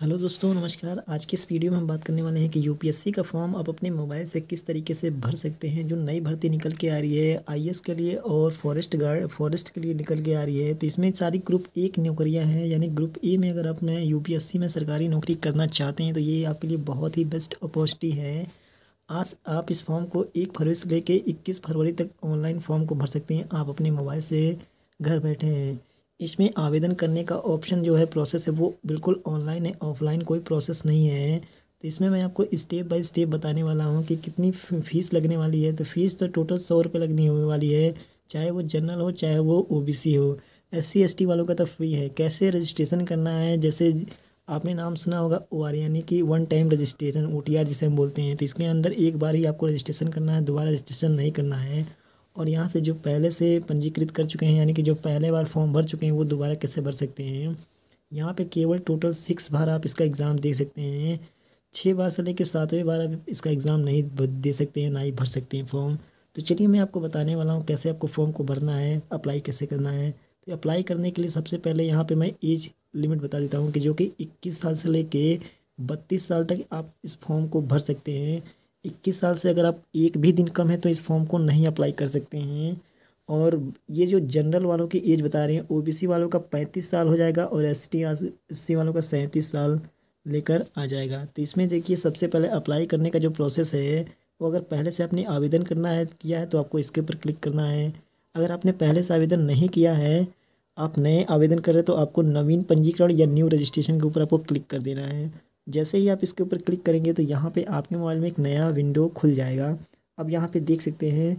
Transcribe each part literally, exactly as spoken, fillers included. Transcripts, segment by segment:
Hello दोस्तों नमस्कार। आज के इस वीडियो में हम बात करने वाले हैं कि यूपीएससी का फॉर्म आप अपने मोबाइल से किस तरीके से भर सकते हैं। जो नई भर्ती निकल के आ रही है आईएएस के लिए और फॉरेस्ट गार्ड फॉरेस्ट के लिए निकल के आ रही है, तो इसमें सारी ग्रुप ए की नौकरियां हैं। यानी ग्रुप ए में अगर आप में यूपीएससी में सरकारी नौकरी करना चाहते हैं तो ये आपके लिए बहुत ही बेस्ट अपॉर्चुनिटी है। आज आप इस फॉर्म को एक फरवरी से लेकर इक्कीस फरवरी तक ऑनलाइन फॉर्म को भर सकते हैं, आप अपने मोबाइल से घर बैठे हैं। इसमें आवेदन करने का ऑप्शन जो है प्रोसेस है वो बिल्कुल ऑनलाइन है, ऑफलाइन कोई प्रोसेस नहीं है। तो इसमें मैं आपको स्टेप बाय स्टेप बताने वाला हूँ कि कितनी फ़ीस लगने वाली है। तो फीस तो टोटल सौ रुपये लगने होने वाली है, चाहे वो जनरल हो चाहे वो ओबीसी हो। एससी एसटी वालों का तो फ्री है। कैसे रजिस्ट्रेशन करना है, जैसे आपने नाम सुना होगा ओआर यानी कि वन टाइम रजिस्ट्रेशन, ओटीआर जिसे हम बोलते हैं। तो इसके अंदर एक बार ही आपको रजिस्ट्रेशन करना है, दोबारा रजिस्ट्रेशन नहीं करना है। और यहाँ से जो पहले से पंजीकृत कर चुके हैं यानी कि जो पहले बार फॉर्म भर चुके हैं वो दोबारा कैसे भर सकते हैं। यहाँ पे केवल टोटल सिक्स बार आप इसका एग्ज़ाम दे सकते हैं। छः बार से लेकर सातवें बार आप इसका एग्ज़ाम नहीं दे सकते हैं, ना ही भर सकते हैं फॉर्म। तो चलिए मैं आपको बताने वाला हूँ कैसे आपको फॉर्म को भरना है, अप्लाई कैसे करना है। तो अप्लाई करने के लिए सबसे पहले यहाँ पर मैं एज लिमिट बता देता हूँ कि जो कि इक्कीस साल से लेकर बत्तीस साल तक आप इस फॉर्म को भर सकते हैं। इक्कीस साल से अगर आप एक भी दिन कम है तो इस फॉर्म को नहीं अप्लाई कर सकते हैं। और ये जो जनरल वालों की एज बता रहे हैं, ओबीसी वालों का पैंतीस साल हो जाएगा और एसटी एससी वालों का सैंतीस साल लेकर आ जाएगा। तो इसमें देखिए सबसे पहले अप्लाई करने का जो प्रोसेस है वो, अगर पहले से आपने आवेदन करना है किया है तो आपको इसके ऊपर क्लिक करना है। अगर आपने पहले से आवेदन नहीं किया है, आप नए आवेदन कर रहे तो आपको नवीन पंजीकरण या न्यू रजिस्ट्रेशन के ऊपर आपको क्लिक कर देना है। जैसे ही आप इसके ऊपर क्लिक करेंगे तो यहाँ पे आपके मोबाइल में एक नया विंडो खुल जाएगा। अब यहाँ पे देख सकते हैं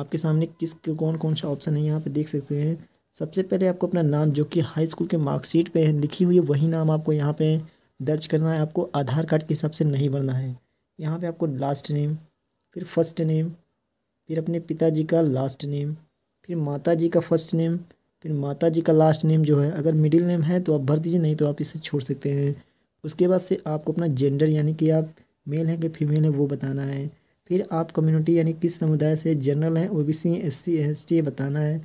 आपके सामने किस कौन कौन सा ऑप्शन है, यहाँ पे देख सकते हैं। सबसे पहले आपको अपना नाम जो कि हाई स्कूल के मार्कशीट पे लिखी हुई है वही नाम आपको यहाँ पे दर्ज करना है। आपको आधार कार्ड के हिसाब से नहीं भरना है। यहाँ पर आपको लास्ट नेम, फिर फर्स्ट नेम, फिर अपने पिताजी का लास्ट नेम, फिर माता जी का फर्स्ट नेम, फिर माता जी का लास्ट नेम जो है, अगर मिडिल नेम है तो आप भर दीजिए, नहीं तो आप इसे छोड़ सकते हैं। उसके बाद से आपको अपना जेंडर यानी कि आप मेल हैं कि फीमेल हैं वो बताना है। फिर आप कम्युनिटी यानी किस समुदाय से, जनरल हैं, ओबीसी, एससी, एसटी बताना है।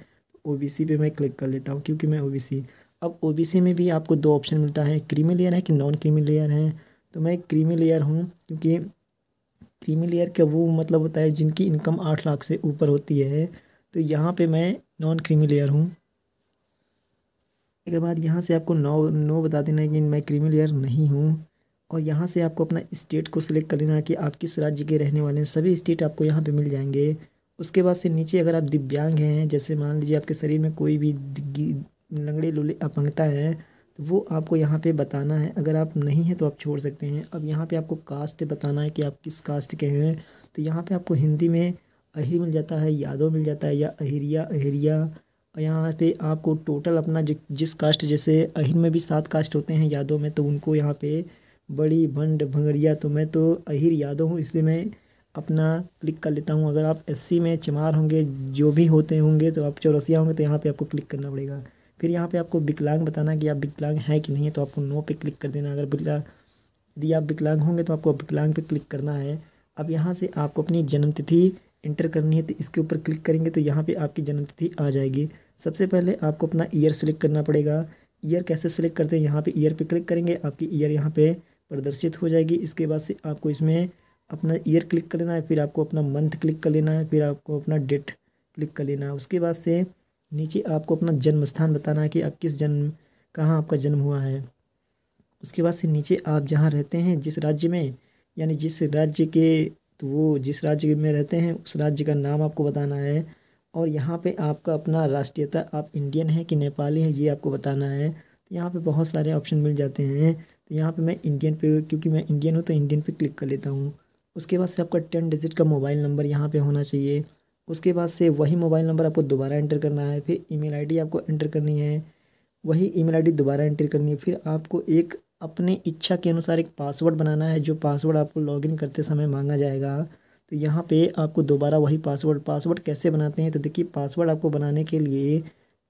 ओबीसी पे मैं क्लिक कर लेता हूँ क्योंकि मैं ओबीसी। अब ओबीसी में भी आपको दो ऑप्शन मिलता है, क्रीमी लेयर है कि नॉन क्रीमी लेयर है। तो मैं क्रीमी लेयर हूँ क्योंकि क्रीमी लेयर का वो मतलब होता है जिनकी इनकम आठ लाख से ऊपर होती है। तो यहाँ पर मैं नॉन क्रीमी लेयर हूँ। के बाद यहाँ से आपको नौ नौ बता देना है कि मैं क्रीमी लेयर नहीं हूँ। और यहाँ से आपको अपना स्टेट को सिलेक्ट कर लेना है कि आप किस राज्य के रहने वाले हैं। सभी स्टेट आपको यहाँ पे मिल जाएंगे। उसके बाद से नीचे अगर आप दिव्यांग हैं, जैसे मान लीजिए आपके शरीर में कोई भी लंगड़े लूले अपंगता है तो वो आपको यहाँ पे बताना है। अगर आप नहीं हैं तो आप छोड़ सकते हैं। अब यहाँ पर आपको कास्ट बताना है कि आप किस कास्ट के हैं। तो यहाँ पर आपको हिंदी में अहिर मिल जाता है, यादव मिल जाता है, या अहिरिया अहिरिया। और यहाँ पे आपको टोटल अपना जो जिस कास्ट, जैसे अहिर में भी सात कास्ट होते हैं यादव में, तो उनको यहाँ पे बड़ी बंड भंगड़िया। तो मैं तो अहिर यादव हूँ इसलिए मैं अपना क्लिक कर लेता हूँ। अगर आप एससी में चमार होंगे, जो भी होते होंगे, तो आप चौरसिया होंगे, तो यहाँ पे आपको क्लिक करना पड़ेगा। फिर यहाँ पे आपको विकलांग बताना कि आप विकलांग हैं कि नहीं है, तो आपको नो पे क्लिक कर देना। अगर विकलांग यदि आप विकलांग होंगे तो आपको विकलांग पे क्लिक करना है। अब यहाँ से आपको अपनी जन्मतिथि इंटर करनी है, तो इसके ऊपर क्लिक करेंगे तो यहाँ पे आपकी जन्मतिथि आ जाएगी। सबसे पहले आपको अपना ईयर सेलेक्ट करना पड़ेगा। ईयर कैसे सिलेक्ट करते हैं, यहाँ पे ईयर पे क्लिक करेंगे, आपकी ईयर यहाँ पे प्रदर्शित हो जाएगी। इसके बाद से आपको इसमें अपना ईयर क्लिक कर लेना है, फिर आपको अपना मंथ क्लिक कर लेना है, फिर आपको अपना डेट क्लिक कर लेना है। उसके बाद से नीचे आपको अपना जन्म स्थान बताना है कि आप किस जन्म कहाँ आपका जन्म हुआ है। उसके बाद से नीचे आप जहाँ रहते हैं, जिस राज्य में, यानी जिस राज्य के, तो वो जिस राज्य में रहते हैं उस राज्य का नाम आपको बताना है। और यहाँ पे आपका अपना राष्ट्रीयता, आप इंडियन हैं कि नेपाली हैं, ये आपको बताना है। तो यहाँ पे बहुत सारे ऑप्शन मिल जाते हैं। तो यहाँ पे मैं इंडियन पे, क्योंकि मैं इंडियन हूँ तो इंडियन पे क्लिक कर लेता हूँ। उसके बाद से आपका टेन डिजिट का मोबाइल नंबर यहाँ पर होना चाहिए। उसके बाद से वही मोबाइल नंबर आपको दोबारा एंटर करना है। फिर ईमेल आई डी आपको एंटर करनी है, वही ईमेल आई डी दोबारा एंटर करनी है। फिर आपको एक अपने इच्छा के अनुसार एक पासवर्ड बनाना है, जो पासवर्ड आपको लॉगिन करते समय मांगा जाएगा। तो यहाँ पे आपको दोबारा वही पासवर्ड पासवर्ड कैसे बनाते हैं, तो देखिए पासवर्ड आपको बनाने के लिए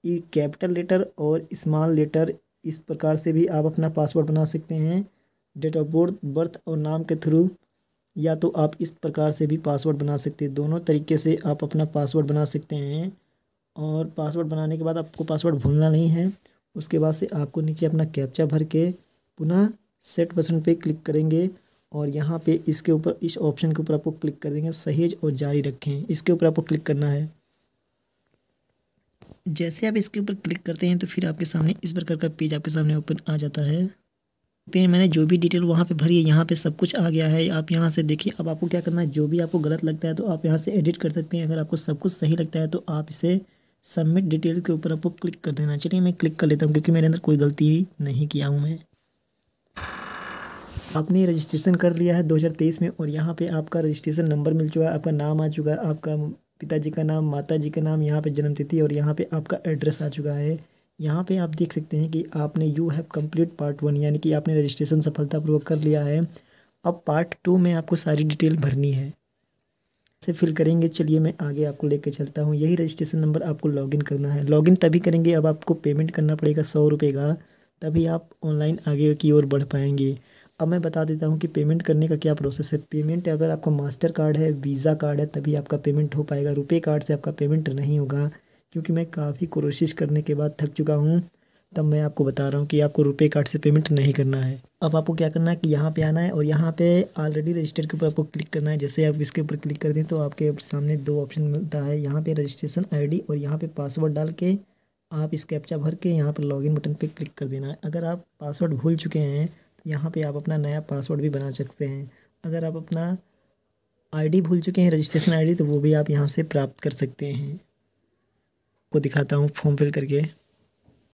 ये कैपिटल लेटर और स्मॉल लेटर, इस प्रकार से भी आप अपना पासवर्ड बना सकते हैं। डेट ऑफ बर्थ बर्थ और नाम के थ्रू, या तो आप इस प्रकार से भी पासवर्ड बना सकते हैं। दोनों तरीके से आप अपना पासवर्ड बना सकते हैं। और पासवर्ड बनाने के बाद आपको पासवर्ड भूलना नहीं है। उसके बाद से आपको नीचे अपना कैप्चा भर के पुनः सेट बटन पे क्लिक करेंगे और यहाँ पे इसके ऊपर इस ऑप्शन के ऊपर आपको क्लिक कर देंगे, सहेज और जारी रखें, इसके ऊपर आपको क्लिक करना है। जैसे आप इसके ऊपर क्लिक करते हैं तो फिर आपके सामने इस प्रकार का पेज आपके सामने ओपन आ जाता है। पे मैंने जो भी डिटेल वहाँ पे भरी है यहाँ पे सब कुछ आ गया है। आप यहाँ से देखिए, अब आपको क्या करना है, जो भी आपको गलत लगता है तो आप यहाँ से एडिट कर सकते हैं। अगर आपको सब कुछ सही लगता है तो आप इसे सबमिट डिटेल के ऊपर आपको क्लिक कर देना। चलिए मैं क्लिक कर लेता हूँ क्योंकि मेरे अंदर कोई गलती नहीं किया हूँ मैं। आपने रजिस्ट्रेशन कर लिया है दो हज़ार तेईस में और यहाँ पे आपका रजिस्ट्रेशन नंबर मिल चुका है, आपका नाम आ चुका है, आपका पिताजी का नाम, माताजी का नाम, यहाँ पे जन्म तिथि और यहाँ पे आपका एड्रेस आ चुका है। यहाँ पे आप देख सकते हैं कि आपने you have complete part one, यानी कि आपने रजिस्ट्रेशन सफलतापूर्वक कर लिया है। अब पार्ट टू में आपको सारी डिटेल भरनी है, से फिल करेंगे। चलिए मैं आगे आपको लेके चलता हूँ। यही रजिस्ट्रेशन नंबर आपको लॉगिन करना है। लॉगिन तभी करेंगे, अब आपको पेमेंट करना पड़ेगा सौ रुपये का, तभी आप ऑनलाइन आगे की ओर बढ़ पाएंगे। अब मैं बता देता हूँ कि पेमेंट करने का क्या प्रोसेस है। पेमेंट अगर आपका मास्टर कार्ड है, वीज़ा कार्ड है, तभी आपका पेमेंट हो पाएगा। रुपए कार्ड से आपका पेमेंट नहीं होगा, क्योंकि मैं काफ़ी कोशिश करने के बाद थक चुका हूँ, तब मैं आपको बता रहा हूँ कि आपको रुपए कार्ड से पेमेंट नहीं करना है। अब आपको क्या करना है कि यहाँ पे आना है और यहाँ पे ऑलरेडी रजिस्टर्ड के ऊपर आपको क्लिक करना है। जैसे आप इसके ऊपर क्लिक कर दें तो आपके सामने दो ऑप्शन मिलता है, यहाँ पर रजिस्ट्रेशन आई डी और यहाँ पर पासवर्ड डाल के आप इस कैप्चा भर के यहाँ पर लॉगिन बटन पर क्लिक कर देना है। अगर आप पासवर्ड भूल चुके हैं यहाँ पे आप अपना नया पासवर्ड भी बना सकते हैं। अगर आप अपना आईडी भूल चुके हैं, रजिस्ट्रेशन आईडी, तो वो भी आप यहाँ से प्राप्त कर सकते हैं। वो दिखाता हूँ फॉर्म फिल करके।